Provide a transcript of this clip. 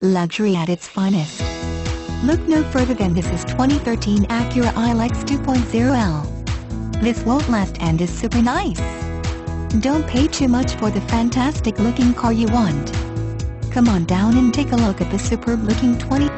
Luxury at its finest. Look no further than this 2013 Acura ILX 2.0L. This won't last and is super nice. Don't pay too much for the fantastic looking car you want. Come on down and take a look at the superb looking 20